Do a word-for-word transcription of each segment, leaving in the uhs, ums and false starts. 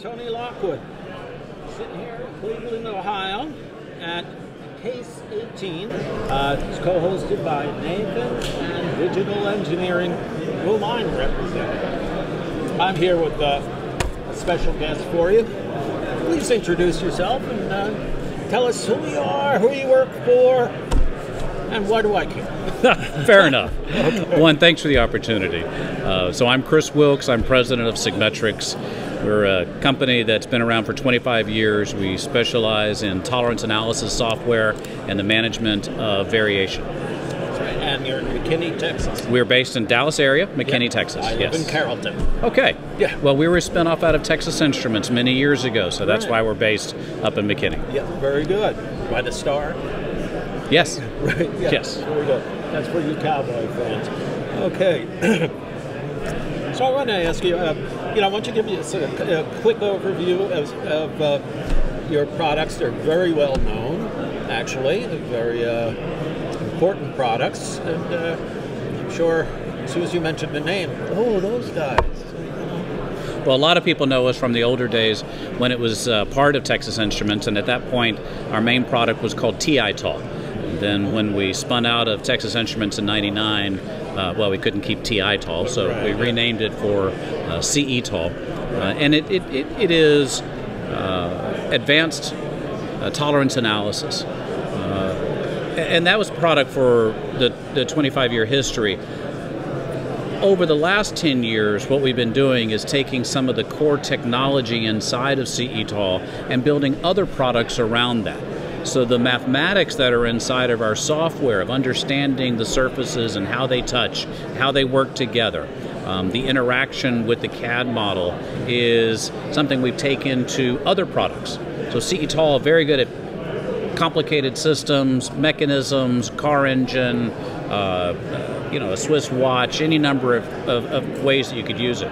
Tony Lockwood, sitting here in Cleveland, Ohio at CAASE eighteen. Uh, it's co-hosted by Nathan and Digital Engineering, whom I'm representing. I'm here with uh, a special guest for you. Please introduce yourself and uh, tell us who you are, who you work for, and why do I care? Fair enough. Okay. One, thanks for the opportunity. Uh, so I'm Chris Wilkes. I'm president of Sigmetrix. We're a company that's been around for twenty-five years. We specialize in tolerance analysis software and the management of variation. And you're in McKinney, Texas. We're based in Dallas area, McKinney, yep. Texas. I yes. live in Carrollton. Okay. Yeah. Well, we were a spinoff out of Texas Instruments many years ago, so that's right. Why we're based up in McKinney. Yeah, very good. By the star? Yes. Right. Yeah. Yes. Very good. That's for you cowboy fans. Okay. So I want to ask you, uh, you know, why don't you give me a, a quick overview of, of uh, your products. They're very well known, actually. They're very Uh, important products, and uh, I'm sure as soon as you mentioned the name, oh, those guys. Well, a lot of people know us from the older days when it was uh, part of Texas Instruments, and at that point, our main product was called T I Talk. Then when we spun out of Texas Instruments in ninety-nine, uh, well, we couldn't keep T I T O L, so right, we renamed it for uh, C E T O L. Uh, and it, it, it, it is uh, advanced uh, tolerance analysis. Uh, And that was product for the, the twenty-five year history. Over the last ten years, what we've been doing is taking some of the core technology inside of C E T O L and building other products around that. So the mathematics that are inside of our software, of understanding the surfaces and how they touch, how they work together, um, the interaction with the C A D model is something we've taken to other products. So C E T O L are very good at complicated systems, mechanisms, car engine, uh, you know, a Swiss watch, any number of, of, of ways that you could use it.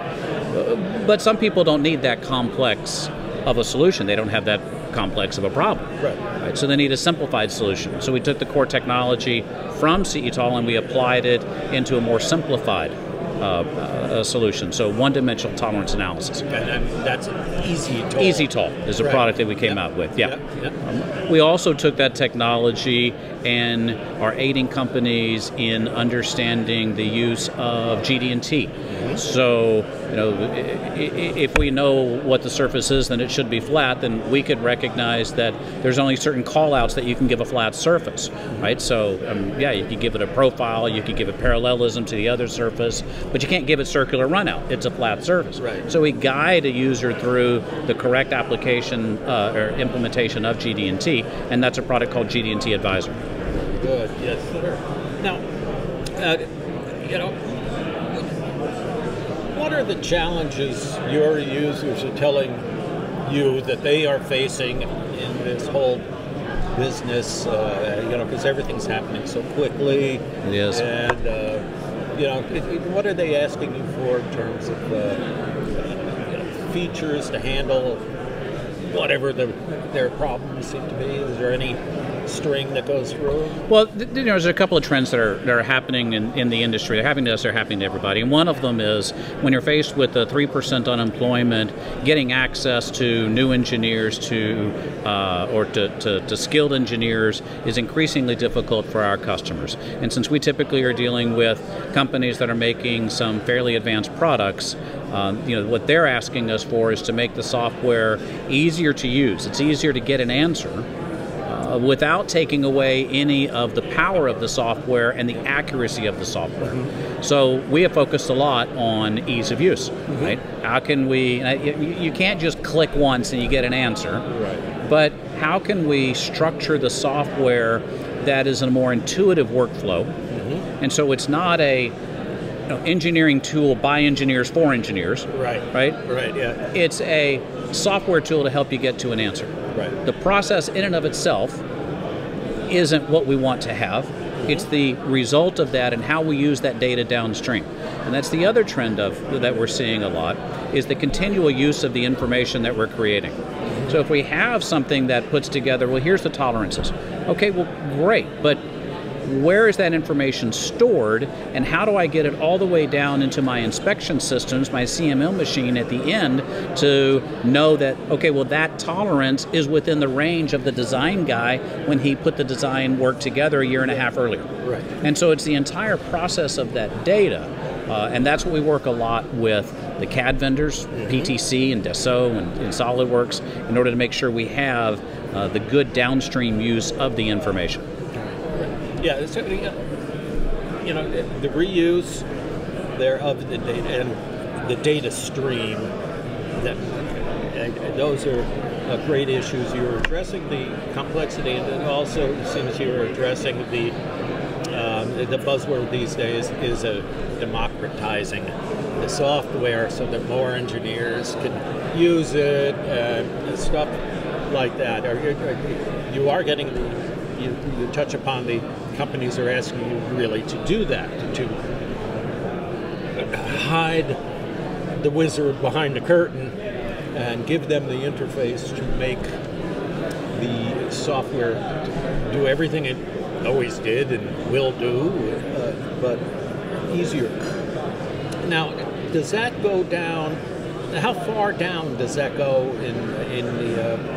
But some people don't need that complex of a solution. They don't have that complex of a problem. Right. Right? So they need a simplified solution. So we took the core technology from C E T O L and we applied it into a more simplified Uh, uh, solution, so one-dimensional tolerance analysis. And that's E Z-Tol. E Z-Tol is a right. product that we came yep. out with. Yeah. Yep. Yep. Um, we also took that technology and are aiding companies in understanding the use of G D and T. Mm-hmm. So, you know, if we know what the surface is, then it should be flat. Then we could recognize that there's only certain call-outs that you can give a flat surface, mm-hmm. right? So, um, yeah, you could give it a profile, you could give it parallelism to the other surface, but you can't give it circular runout. It's a flat surface. Right. So we guide a user through the correct application uh, or implementation of G D and T, and that's a product called G D and T Advisor. Good. Yes, sir. Now, uh, you know, what are the challenges your users are telling you that they are facing in this whole business? Uh, you know, because everything's happening so quickly. It is. And, uh, you know, what are they asking you for in terms of uh, you know, features to handle whatever the, their problems seem to be? Is there any string that goes through? Well, you know, there's a couple of trends that are, that are happening in, in the industry. They're happening to us, they're happening to everybody. And one of them is when you're faced with the three percent unemployment, getting access to new engineers to uh, or to, to, to skilled engineers is increasingly difficult for our customers. And since we typically are dealing with companies that are making some fairly advanced products, Um, you know, what they're asking us for is to make the software easier to use. It's easier to get an answer uh, without taking away any of the power of the software and the accuracy of the software. Mm-hmm. So we have focused a lot on ease of use, mm-hmm. right? How can we, you can't just click once and you get an answer, right. but how can we structure the software that is a more intuitive workflow? Mm-hmm. And so it's not a No, engineering tool by engineers for engineers. Right. Right? Right, yeah. It's a software tool to help you get to an answer. Right. The process in and of itself isn't what we want to have. It's the result of that and how we use that data downstream. And that's the other trend of that we're seeing a lot is the continual use of the information that we're creating. So if we have something that puts together, well, here's the tolerances. Okay, well, great, but where is that information stored, and how do I get it all the way down into my inspection systems, my C M M machine at the end, to know that, okay, well, that tolerance is within the range of the design guy when he put the design work together a year and a half earlier. Right. And so it's the entire process of that data, uh, and that's what we work a lot with the C A D vendors, mm-hmm. P T C and Deso and, and SolidWorks, in order to make sure we have uh, the good downstream use of the information. Yeah, so, you know, the reuse there of the data and the data stream, that, and, and those are uh, great issues. You were addressing the complexity, and then also, as soon as you were addressing the, um, the buzzword these days is a democratizing the software so that more engineers can use it, and stuff like that. Are you, are you, you are getting, you, you touch upon the companies are asking you really to do that, to, to hide the wizard behind the curtain and give them the interface to make the software do everything it always did and will do, uh, but easier. Now, does that go down, how far down does that go in, in the uh,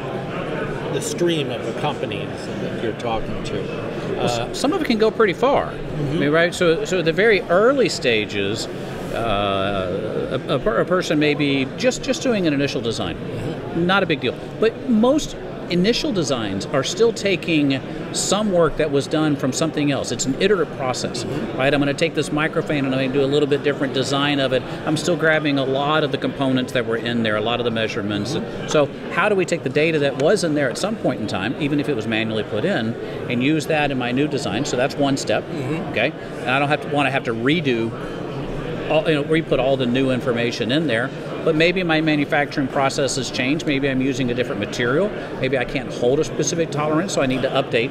the stream of the companies that you're talking to? Uh, Some of it can go pretty far, mm-hmm. I mean, right? So, so the very early stages, uh, a, a person may be just, just doing an initial design. Mm-hmm. Not a big deal. But most initial designs are still taking some work that was done from something else. It's an iterative process, mm-hmm. right? I'm going to take this microfan and I'm going to do a little bit different design of it. I'm still grabbing a lot of the components that were in there, a lot of the measurements. Mm-hmm. So how do we take the data that was in there at some point in time, even if it was manually put in, and use that in my new design? So that's one step, mm-hmm. okay? And I don't have to want to have to redo, all, you know, re-put all the new information in there. But maybe my manufacturing process has changed. Maybe I'm using a different material. Maybe I can't hold a specific tolerance, so I need to update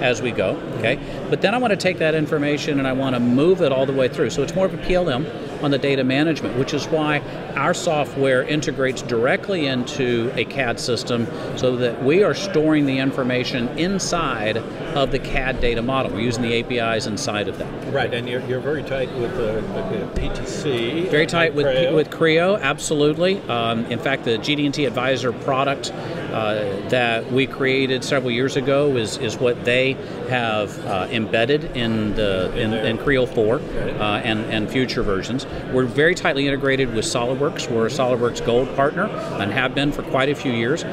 as we go, okay? But then I want to take that information and I want to move it all the way through. So it's more of a P L M on the data management, which is why our software integrates directly into a C A D system so that we are storing the information inside of the C A D data model. We're using the A P Is inside of that. Right, and you're, you're very tight with uh, P T C. Very tight with Creo, with Creo absolutely. Um, in fact, the G D and T Advisor product Uh, that we created several years ago is is what they have uh, embedded in the in, in Creo four uh, and and future versions. We're very tightly integrated with SolidWorks. We're a SolidWorks Gold partner and have been for quite a few years, uh,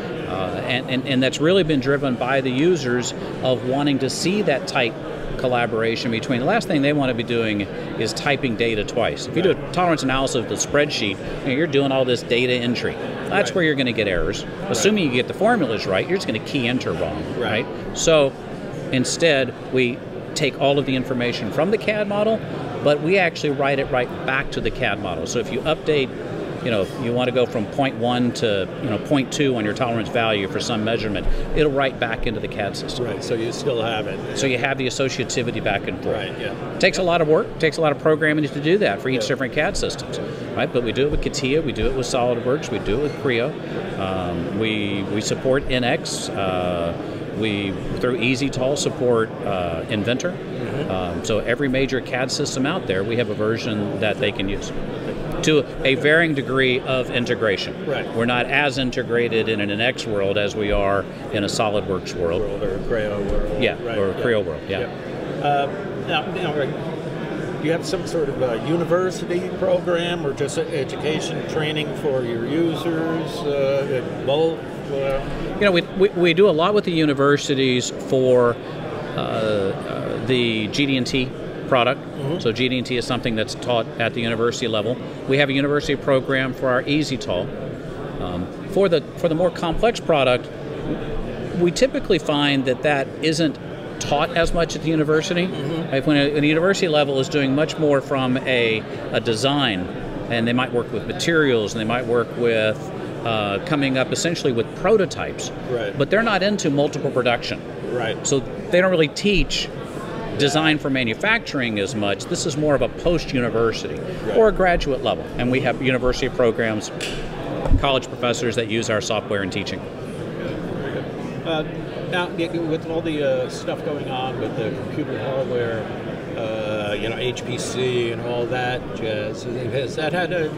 and, and and that's really been driven by the users of wanting to see that tight collaboration between. The last thing they want to be doing is typing data twice. If you do a tolerance analysis of the spreadsheet, and you're doing all this data entry. That's right. Where you're going to get errors. Right. Assuming you get the formulas right, you're just going to key enter wrong, right? right? So instead, we take all of the information from the C A D model, but we actually write it right back to the C A D model. So if you update, you know, you want to go from point one to, you know, point two on your tolerance value for some measurement, it'll write back into the C A D system. Right, so you still have it. So you have the associativity back and forth. Right, yeah. It takes yeah. a lot of work, takes a lot of programming to do that for each yeah. different C A D systems, right? But we do it with CATIA, we do it with SolidWorks, we do it with Creo, um, we, we support N X, uh, we, through E Z-Tol, support uh, Inventor. Mm-hmm. um, so every major C A D system out there, we have a version that they can use, to a varying degree of integration. Right. We're not as integrated in an N X world as we are in a SolidWorks world. world or a Creo world. Yeah, right. or a Creo yeah. world, yeah. yeah. Uh, now, now, do you have some sort of a university program or just education training for your users, uh, both? Uh, you know, we, we, we do a lot with the universities for uh, uh, the G D and T product. Mm-hmm. So G D and T is something that's taught at the university level. We have a university program for our E Z-Tol. Um, for the for the more complex product, we typically find that that isn't taught as much at the university. Mm-hmm. Like when a, when a university level is doing much more from a, a design, and they might work with materials, and they might work with uh, coming up essentially with prototypes. Right. But they're not into multiple production. Right. So they don't really teach design for manufacturing as much. This is more of a post-university right. or a graduate level. And we have university programs, college professors that use our software in teaching. Very good. Very Uh, now, with all the uh, stuff going on with the computer hardware, uh, you know, H P C and all that jazz, has that had a,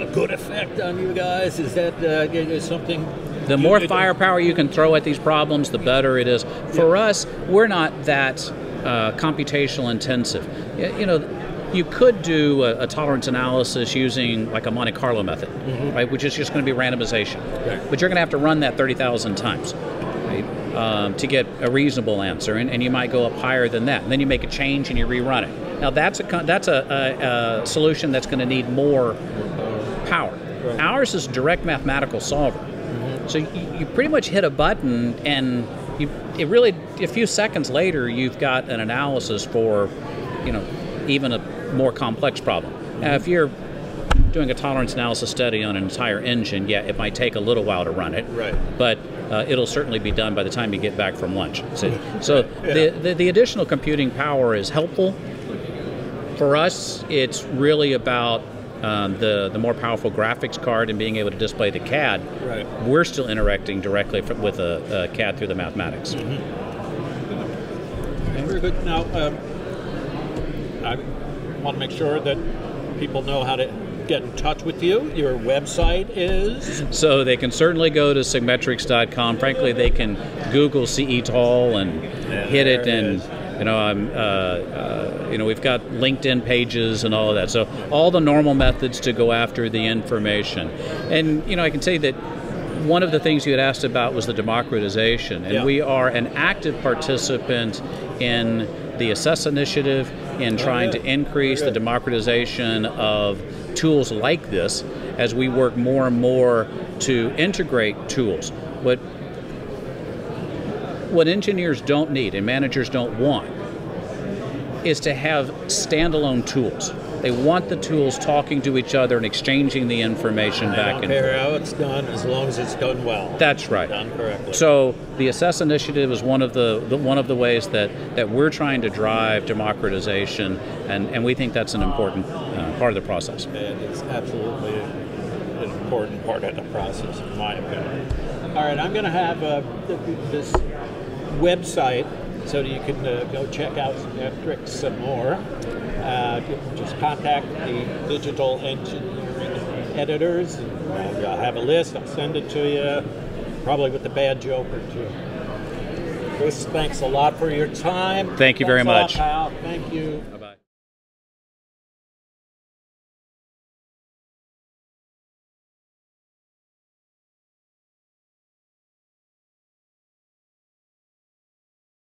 a, a good effect on you guys? Is that uh, is something? The more firepower you can throw at these problems, the better it is. For us, we're not that uh, computational intensive. You know, you could do a, a tolerance analysis using like a Monte Carlo method, mm-hmm. right? Which is just going to be randomization. Right. But you're going to have to run that thirty thousand times, right? Um, to get a reasonable answer, and, and you might go up higher than that. And then you make a change and you rerun it. Now that's a that's a, a, a solution that's going to need more power. Right. Ours is direct mathematical solver. So you pretty much hit a button, and you, it really, a few seconds later, you've got an analysis for, you know, even a more complex problem. Mm-hmm. Now, if you're doing a tolerance analysis study on an entire engine, yeah, it might take a little while to run it, right? But uh, it'll certainly be done by the time you get back from lunch. So, so yeah. the, the, the additional computing power is helpful. For us, it's really about Um, the, the more powerful graphics card and being able to display the C A D, right. We're still interacting directly from, with a, a C A D through the mathematics. Mm-hmm. Very good. Now, um, I want to make sure that people know how to get in touch with you. Your website is? So they can certainly go to Sigmetrix dot com. Frankly, they can Google C E T O L and yeah, hit it, it and... Is. You know, I'm, uh, uh, you know, we've got LinkedIn pages and all of that. So all the normal methods to go after the information. And, you know, I can say that one of the things you had asked about was the democratization. And yeah. we are an active participant in the Assess Initiative in trying oh, yeah. to increase the democratization of tools like this as we work more and more to integrate tools. What What engineers don't need and managers don't want is to have standalone tools. They want the tools talking to each other and exchanging the information I back and forth. I don't care how it's done as long as it's done well. That's right. Done correctly. So the Assess Initiative is one of the, the one of the ways that, that we're trying to drive democratization, and, and we think that's an important uh, part of the process. It's absolutely an important part of the process, in my opinion. All right, I'm going to have uh, this website so that you can uh, go check out Sigmetrix some more. Uh, just contact the digital engineering editors. I'll have a list. I'll send it to you, probably with a bad joke or two. Chris, thanks a lot for your time. Thank you Thanks very much. Pal. Thank you.